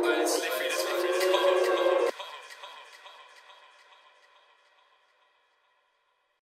Honestly.